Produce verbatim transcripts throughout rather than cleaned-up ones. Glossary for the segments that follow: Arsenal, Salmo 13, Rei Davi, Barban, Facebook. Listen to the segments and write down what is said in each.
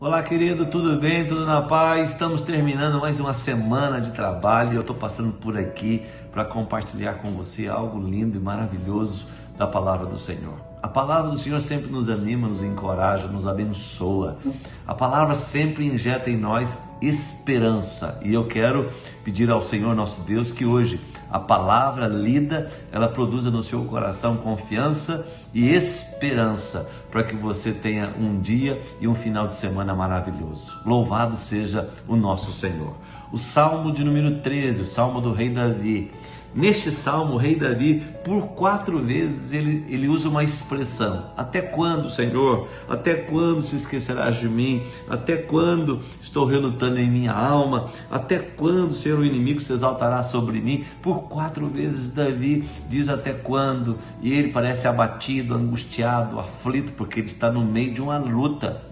Olá querido, tudo bem? Tudo na paz? Estamos terminando mais uma semana de trabalho e eu estou passando por aqui para compartilhar com você algo lindo e maravilhoso da Palavra do Senhor. A Palavra do Senhor sempre nos anima, nos encoraja, nos abençoa. A Palavra sempre injeta em nós esperança. E eu quero pedir ao Senhor nosso Deus que hoje a Palavra lida, ela produza no seu coração confiança e esperança, para que você tenha um dia e um final de semana maravilhoso. Louvado seja o nosso Senhor. O Salmo de número treze, o Salmo do Rei Davi. Neste Salmo, o Rei Davi, por quatro vezes, ele, ele usa uma expressão: até quando, Senhor? Até quando se esquecerás de mim? Até quando estou relutando em minha alma? Até quando, Senhor, o inimigo se exaltará sobre mim? Por quatro vezes Davi diz até quando, e ele parece abatido, angustiado, aflito, porque ele está no meio de uma luta.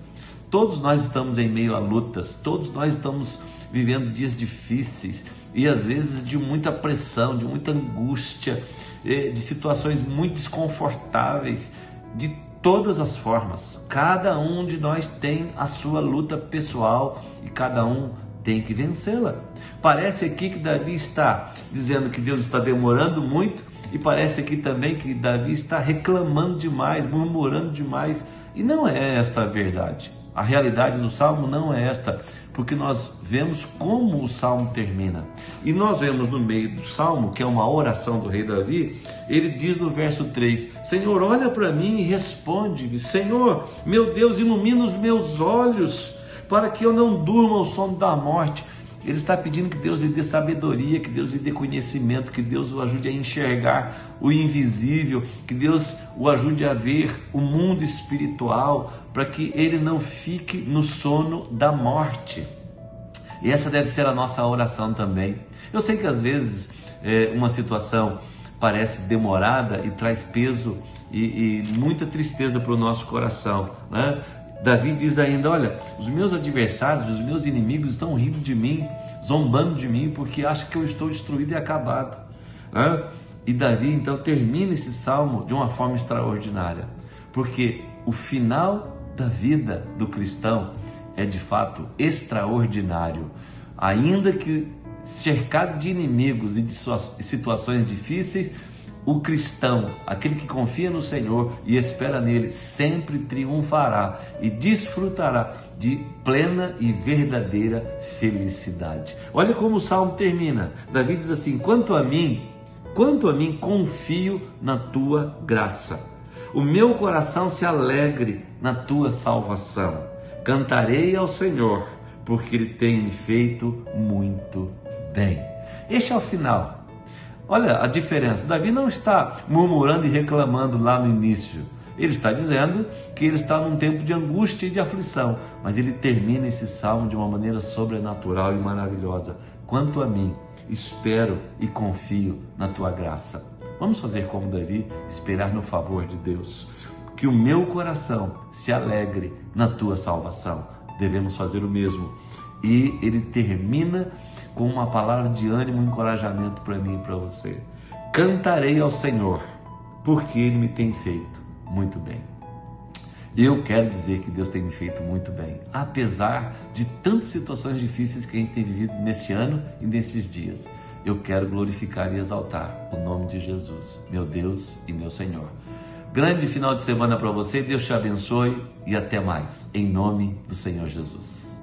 Todos nós estamos em meio a lutas, todos nós estamos vivendo dias difíceis, e às vezes de muita pressão, de muita angústia, de situações muito desconfortáveis, de todas as formas. Cada um de nós tem a sua luta pessoal e cada um tem que vencê-la. Parece aqui que Davi está dizendo que Deus está demorando muito, e parece aqui também que Davi está reclamando demais, murmurando demais, e não é esta a verdade. A realidade no Salmo não é esta, porque nós vemos como o Salmo termina. E nós vemos no meio do Salmo, que é uma oração do Rei Davi, ele diz no verso três: Senhor, olha para mim e responde-me. Senhor, meu Deus, ilumina os meus olhos, para que eu não durma o sono da morte. Ele está pedindo que Deus lhe dê sabedoria, que Deus lhe dê conhecimento, que Deus o ajude a enxergar o invisível, que Deus o ajude a ver o mundo espiritual, para que ele não fique no sono da morte. E essa deve ser a nossa oração também. Eu sei que às vezes é, uma situação parece demorada e traz peso e, e muita tristeza para o nosso coração, né? Davi diz ainda: olha, os meus adversários, os meus inimigos estão rindo de mim, zombando de mim, porque acham que eu estou destruído e acabado, né? E Davi então termina esse salmo de uma forma extraordinária, porque o final da vida do cristão é de fato extraordinário. Ainda que cercado de inimigos e de situações difíceis, o cristão, aquele que confia no Senhor e espera nele, sempre triunfará e desfrutará de plena e verdadeira felicidade. Olha como o Salmo termina. Davi diz assim: quanto a mim, quanto a mim confio na tua graça. O meu coração se alegre na tua salvação. Cantarei ao Senhor, porque ele tem me feito muito bem. Este é o final. Olha a diferença. Davi não está murmurando e reclamando lá no início. Ele está dizendo que ele está num tempo de angústia e de aflição, mas ele termina esse salmo de uma maneira sobrenatural e maravilhosa. Quanto a mim, espero e confio na tua graça. Vamos fazer como Davi, esperar no favor de Deus. Que o meu coração se alegre na tua salvação. Devemos fazer o mesmo. E ele termina com uma palavra de ânimo e encorajamento para mim e para você: cantarei ao Senhor, porque ele me tem feito muito bem. Eu quero dizer que Deus tem me feito muito bem, apesar de tantas situações difíceis que a gente tem vivido neste ano e nesses dias. Eu quero glorificar e exaltar o nome de Jesus, meu Deus e meu Senhor. Grande final de semana para você, Deus te abençoe e até mais, em nome do Senhor Jesus.